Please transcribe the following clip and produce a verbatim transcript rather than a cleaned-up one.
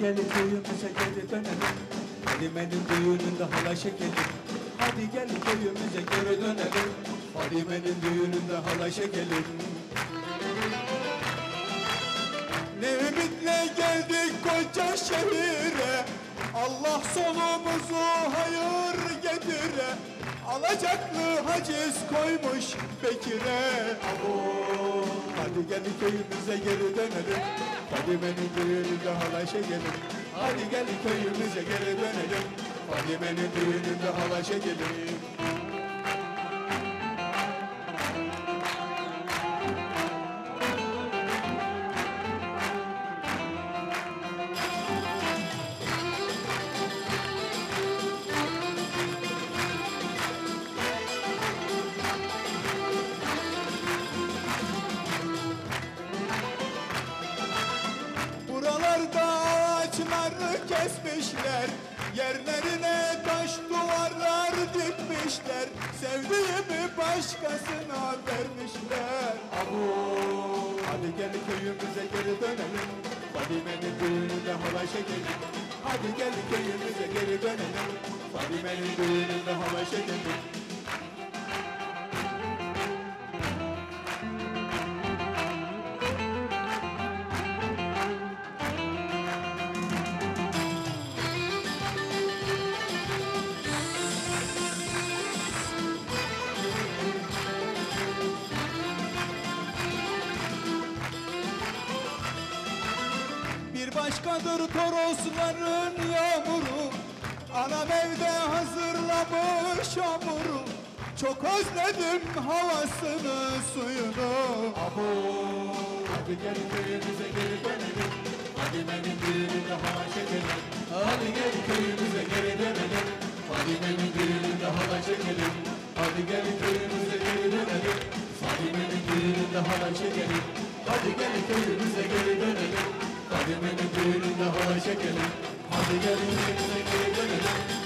Gelin köyümüze geri dönelim, Fadime'nin düğününde hala şekelim. Hadi gelin köyümüze geri dönelim, Fadime'nin düğününde hala şekelim. Ne ümitle geldik koca şehire, Allah sonumuzu hayır getire. Alacaklı haciz koymuş Bekir'e. Hadi gelin köyümüze geri dönelim, Fadime'nin düğününde halay çekelim. Hadi gelin köyümüze geri dönelim, Fadime'nin düğününde halay çekelim. Kesmişler, yerlerine taş duvarlar dikmişler, sevdiğimi başkasına vermişler. Abuuu, hadi gelin köyümüze geri dönelim, Fadime'nin düğününde halay çekelim. Hadi gelin köyümüze geri dönelim, Fadime'nin düğününde halay çekelim. Başkadır Torosların yağmuru, anam evde hazırlamış hamuru. Çok özledim havasını, suyunu. Abuuu, hadi gelin köyümüze geri dönelim, Fadime'nin düğününde halay çekelim. Hadi gelin köyümüze geri dönelim, Fadime'nin düğününde halay çekelim. Hadi gelin köyümüze geri dönelim, Fadime'nin düğününde halay çekelim. Hadi gelin köyümüze geri dönelim, Fadime'nin düğününde halay çekelim. Hadi gelin köyümüze geri dönelim.